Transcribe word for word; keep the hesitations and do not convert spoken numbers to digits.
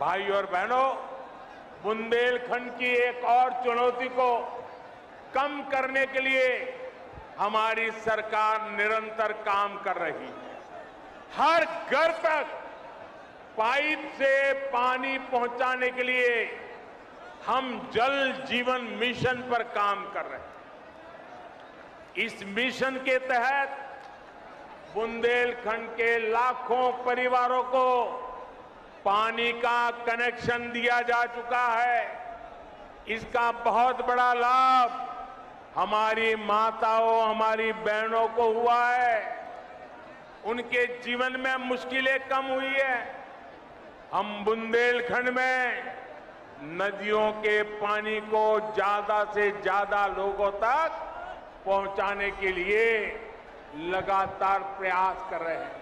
भाई और बहनों, बुन्देलखंड की एक और चुनौती को कम करने के लिए हमारी सरकार निरंतर काम कर रही है। हर घर तक पाइप से पानी पहुंचाने के लिए हम जल जीवन मिशन पर काम कर रहे हैं। इस मिशन के तहत बुन्देलखंड के लाखों परिवारों को पानी का कनेक्शन दिया जा चुका है। इसका बहुत बड़ा लाभ हमारी माताओं, हमारी बहनों को हुआ है। उनके जीवन में मुश्किलें कम हुई है। हम बुन्देलखंड में नदियों के पानी को ज्यादा से ज्यादा लोगों तक पहुंचाने के लिए लगातार प्रयास कर रहे हैं।